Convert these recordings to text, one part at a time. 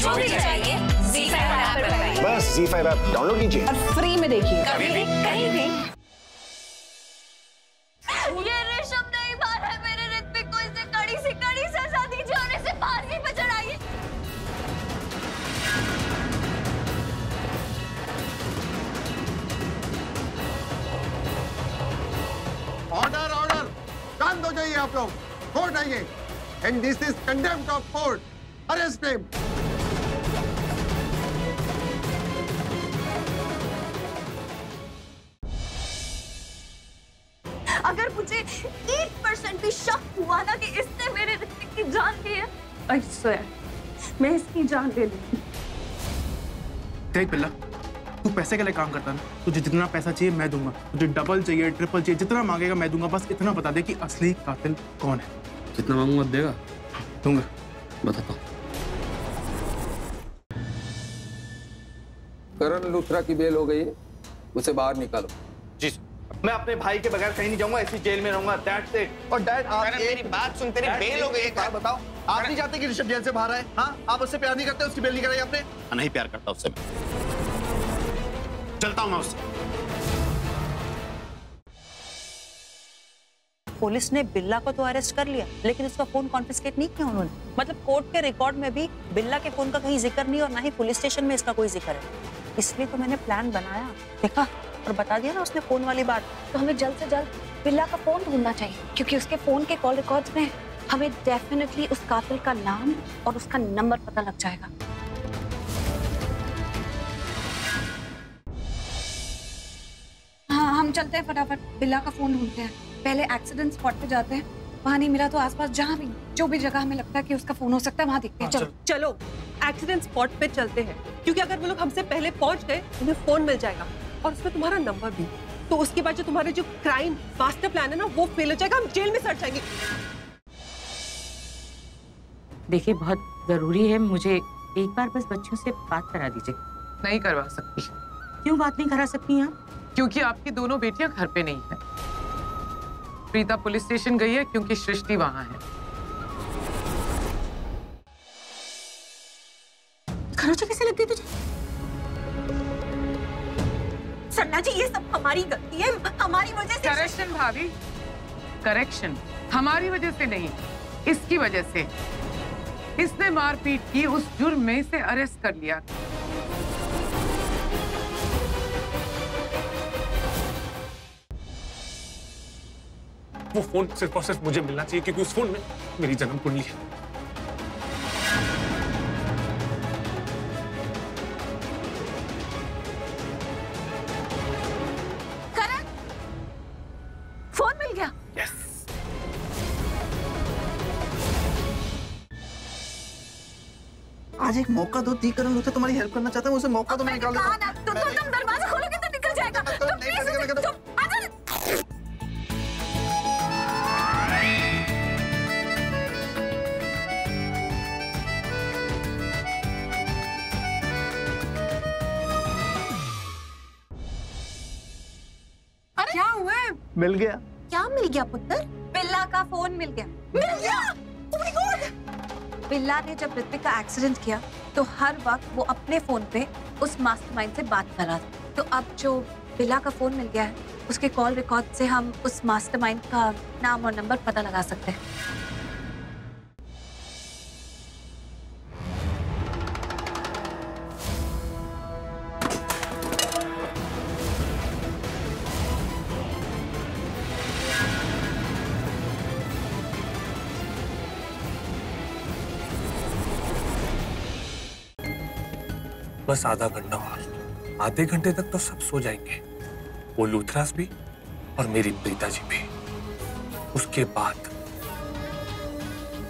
जो भी चाहिए बस Z5 ऐप डाउनलोड कीजिए और फ्री में देखिए कभी भी कहीं भी। ये रेशम नहीं बार है मेरे रित्विक को, इसे कड़ी से सजा दीजिए और इसे फांसी पर चढ़ाइए। ऑर्डर ऑर्डर, शांत हो जाइए आप लोग। कोर्ट आइए and this is contempt of court. Arrest him. अगर मुझे 1% भी शक हुआ ना कि इसने मेरे रिश्ते की जान ली है, आई स्वेयर मैं इसकी जान ले लूंगी। देख बिल्ला, तू पैसे के लिए काम करता ना, तुझे जितना पैसा चाहिए मैं दूंगा, तुझे डबल चाहिए ट्रिपल चाहिए जितना मांगेगा मैं दूंगा, बस इतना बता दे कि असली कातिल कौन है। जितना मांगूंगा देगा? दूंगा, बताता हूँ। करण लूथरा की बेल हो गई है, उसे बाहर निकालो। जी सर। मैं अपने भाई के बगैर कहीं नहीं जाऊंगा, ऐसी जेल में रहूंगा। That's it. और डैड आप मेरी बात सुन, तेरी बेल हो गई है, बात बताओ आप नहीं चाहते कि ऋषभ जेल से बाहर आए? हाँ, आप उससे प्यार नहीं करते, उसकी बेल नहीं कराई आपने? नहीं प्यार करता उससे, चलता हूँ मैं उससे। पुलिस ने बिल्ला को तो अरेस्ट कर लिया, लेकिन उसका फोन कॉन्फिस्केट नहीं किया उन्होंने। मतलब कोर्ट के रिकॉर्ड में भी बिल्ला के फोन का कहीं जिक्र नहीं और ना ही पुलिस स्टेशन में इसका कोई जिक्र है। इसलिए तो मैंने प्लान बनाया, देखा और बता दिया ना उसने फोन वाली बात। तो हमें जल्द से जल्द बिल्ला का फोन ढूंढना चाहिए, क्योंकि उसके फोन के कॉल रिकॉर्ड्स में हमें डेफिनेटली उस कातिल का नाम और उसका नंबर पता लग जाएगा। हाँ, हम चलते हैं फटाफट, बिल्ला का फोन ढूंढते हैं। पहले एक्सीडेंट स्पॉट पे जाते हैं, वहाँ नहीं मिला तो आसपास जहाँ भी जो भी जगह हमें लगता है कि उसका फोन हो सकता है वहाँ देखते हैं। चलो एक्सीडेंट स्पॉट पे चलते हैं, क्योंकि अगर वो लोग हमसे पहले पहुँच गए उन्हें फोन मिल जाएगा और उसमें तुम्हारा नंबर भी, तो उसके बाद जो तुम्हारे जो क्राइम मास्टर प्लान है ना वो फेल हो जाएगा, हम जेल में सड़ जाएंगे। देखिए बहुत जरूरी है, मुझे एक बार बस बच्चों से बात करा दीजिए। नहीं करवा सकती। क्यों बात नहीं करा सकती आप? क्योंकि आपकी दोनों बेटियां घर पे नहीं है। प्रीता पुलिस स्टेशन गई है क्योंकि सृष्टि वहां है। खरोंच कैसे लगती है तुझे? सरना जी ये सब हमारी गलती है, हमारी वजह से। करेक्शन भाभी, करेक्शन, हमारी वजह से नहीं, इसकी वजह से। इसने मारपीट की, उस जुर्म में इसे अरेस्ट कर लिया। वो फोन सिर्फ और सिर्फ मुझे मिलना चाहिए, क्योंकि उस फोन में मेरी जन्म कुंडली है। आज एक मौका दो, करण लूथरा तुम्हारी हेल्प करना चाहता हूं, उसे मौका दो। मैं निकाल देता हूं। तो तुम दरवाजा खोलोगे तो निकल जाएगा। तुम प्लीज, क्या हुआ? मिल गया। क्या मिल गया पुत्र? बिल्ला का फोन मिल गया। मिल गया? Oh my god. बिल्ला ने जब ऋतिक का एक्सीडेंट किया तो हर वक्त वो अपने फोन पे उस मास्टरमाइंड से बात कर रहा था। तो अब जो बिल्ला का फोन मिल गया है, उसके कॉल रिकॉर्ड से हम उस मास्टरमाइंड का नाम और नंबर पता लगा सकते हैं। बस आधा घंटा और, आधे घंटे तक तो सब सो जाएंगे, वो लूथरास भी और मेरी प्रीता जी भी। उसके बाद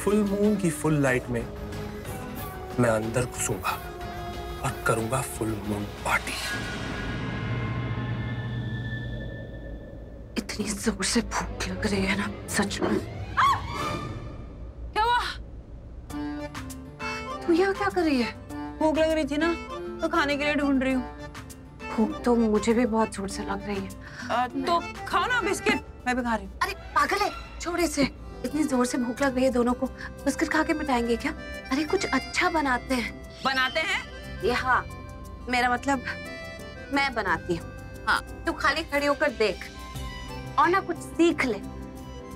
फुल मून की फुल लाइट में मैं अंदर घुसूंगा और करूंगा फुल मून पार्टी। इतनी जोर से भूख लग रही है ना, सच में। क्या हुआ? तू यहाँ क्या कर रही है? भूख लग रही थी ना तो खाने के लिए ढूंढ रही हूँ। भूख तो मुझे भी बहुत जोर से लग रही है। तो खाओ ना बिस्किट, मैं भी खा रही हूँ। अरे पागल है, छोड़ इसे। इतनी जोर से भूख लग रही है दोनों को, बिस्किट खा के मिटाएंगे क्या? अरे कुछ अच्छा बनाते हैं। बनाते हैं? हाँ, मेरा मतलब मैं बनाती हूँ। हाँ, तू खाली खड़ी होकर देख और ना कुछ सीख ले,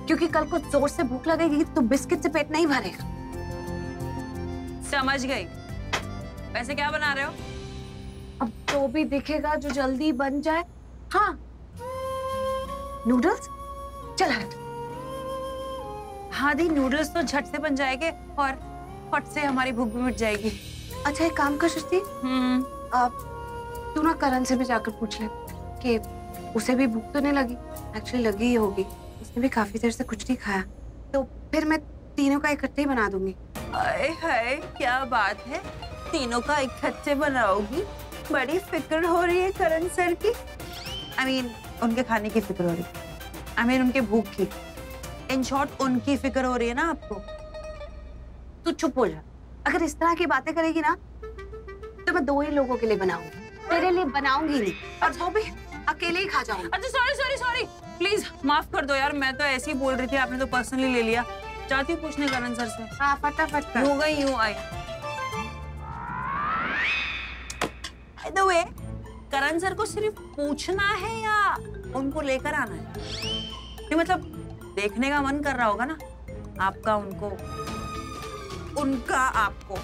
क्योंकि कल को जोर से भूख लगेगी तो बिस्किट से पेट नहीं भरेगा। समझ गई। वैसे क्या बना रहे हो? अब जो भी दिखेगा जो जल्दी बन जाए। हाँ, नूडल्स। चल हट। हाँ दी, नूडल्स तो झट से बन जाएंगे और फट से हमारी भूख भी मिट जाएगी। अच्छा एक काम कर सृष्टि, तू ना करण से भी जाकर पूछ ले कि उसे भी भूख तो नहीं लगी। एक्चुअली लगी ही होगी, उसने भी काफी देर से कुछ नहीं खाया। तो फिर मैं तीनों का इकट्ठे ही बना दूंगी। आए हाय, क्या बात है, तीनों का इकट्ठे बनाओगी? बड़ी फिक्र हो रही है करण सर की। I mean, उनके खाने की फिक्र हो रही है, I mean, उनके भूख की। इन शॉर्ट उनकी फिक्र हो रही है ना आपको। तू चुप हो जा। अगर इस तरह की बातें करेगी ना तो मैं दो ही लोगों के लिए बनाऊंगी, तेरे लिए बनाऊंगी नहीं, और वो भी अकेले ही खा जाऊंगी। अच्छा सॉरी सॉरी सॉरी, प्लीज माफ कर दो यार, मैं तो ऐसे ही बोल रही थी, आपने तो पर्सनली ले लिया। जाती हूँ पूछने करण सर से। हाँ फटाफट कर। हो गई हूँ। आई करण सर को सिर्फ पूछना है या उनको लेकर आना है? मतलब देखने का मन कर रहा होगा ना आपका उनको, उनका आपको।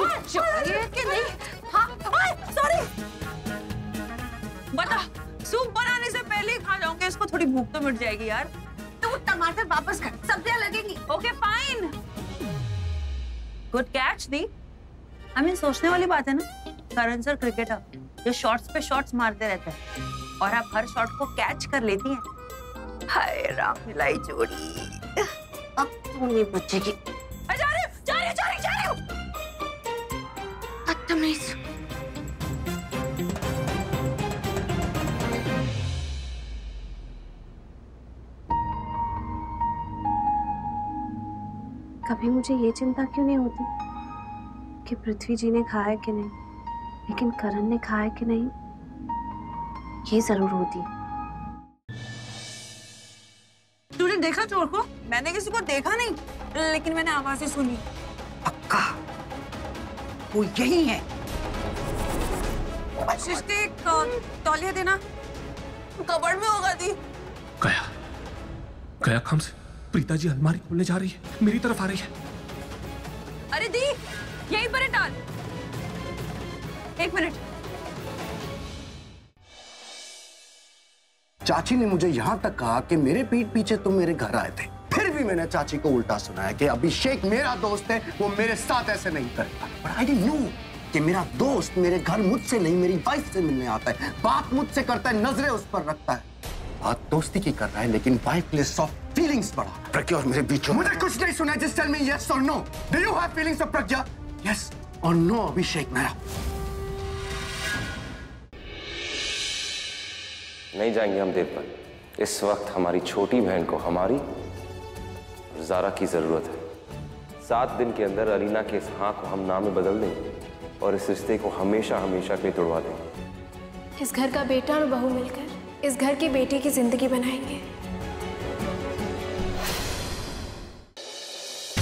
कि नहीं? हाँ, सॉरी। बता, सूप बनाने से पहले ही खा जाऊंगे, इसको थोड़ी भूख तो मिट जाएगी यार। तो टमाटर वापस कर, सब्जियां लगेंगी। ओके फाइन, गुड कैच दी। I mean, सोचने वाली बात है ना, करण सर क्रिकेटर जो शॉट्स पे शॉट्स मारते रहते हैं और आप हर शॉट को कैच कर लेती हैं। हाय रामलीला जोड़ी, अब तू नहीं बचेगी। कभी मुझे ये चिंता क्यों नहीं होती कि पृथ्वी जी ने खाया कि नहीं, लेकिन करण ने खाया कि नहीं ये जरूर होती। तूने देखा चोर को? मैंने किसी को देखा नहीं, लेकिन मैंने आवाजें सुनी। पक्का वो यही है। सृष्टि तौलिया देना, कबड़ में होगा। दी गया गया काम से। प्रीता जी अलमारी खोलने जा रही है, मेरी तरफ आ रही है। अरे दी यहीं पर डाल। एक मिनट। चाची ने मुझे यहाँ तक कहा कि मेरे पीठ पीछे तुम मेरे घर आए थे, फिर भी मैंने चाची को उल्टा सुनाया कि अभिषेक मेरा दोस्त है, वो मेरे साथ ऐसे नहीं करता। But I didn't know कि मेरा दोस्त मेरे घर मुझसे नहीं मेरी वाइफ से मिलने आता है, बात मुझसे करता है, नजरें उस पर रखता है। बात दोस्ती की कर रहा है लेकिन वाइफ प्ले सॉफ्ट फीलिंग्स बढ़ा। प्रज्ञा और मेरे बीच में मुझे कुछ नहीं सुना। Just tell me yes or no. Do you have feelings of Pragya? Yes or no, अभिषेक मेरा। नहीं जाएंगे हम देवघर। इस वक्त हमारी छोटी बहन को हमारी और जारा की जरूरत है। 7 दिन के अंदर अरीना के इस हाँ को हम ना में बदल देंगे और इस रिश्ते को हमेशा हमेशा के लिए तोड़वा देंगे। इस घर का बेटा और बहू मिलकर इस घर की बेटी की जिंदगी बनाएंगे।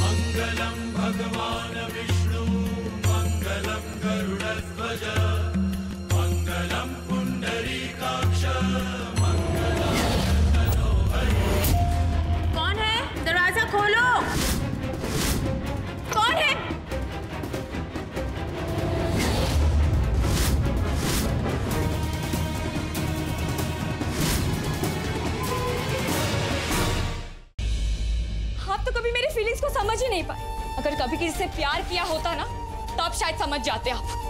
मंगलम भगवान विष्णु मंगलम गरुड़ध्वज मंगलम पुंडरीकाक्ष मंगलम मनोहरे। कौन है? दरवाजा खोलो। कौन है? आप तो कभी मेरी फीलिंग्स को समझ ही नहीं पाए। अगर कभी किसी से प्यार किया होता ना तो आप शायद समझ जाते। आप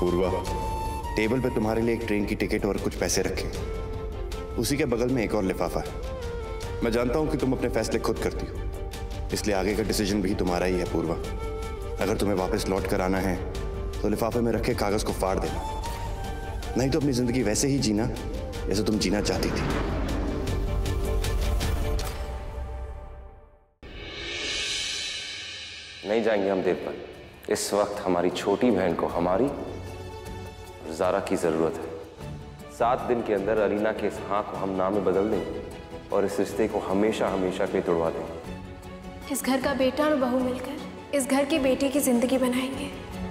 पूर्वा, टेबल पे तुम्हारे लिए एक ट्रेन की टिकट और कुछ पैसे रखे, उसी के बगल में एक और लिफाफा है। मैं जानता हूँ कि तुम अपने फैसले खुद करती हो, इसलिए आगे का डिसीजन भी तुम्हारा ही है पूर्वा। अगर तुम्हें वापस लौट कर आना है तो लिफाफे में रखे कागज को फाड़ देना, नहीं तो अपनी जिंदगी वैसे ही जीना जैसे तुम जीना चाहती थी। नहीं जाएंगे हम देवघर। इस वक्त हमारी छोटी बहन को हमारी और जारा की जरूरत है। 7 दिन के अंदर अरीना के इस हाँ को हम ना में बदल देंगे और इस रिश्ते को हमेशा हमेशा के तोड़वा देंगे। इस घर का बेटा और बहू मिलकर इस घर की बेटी की जिंदगी बनाएंगे।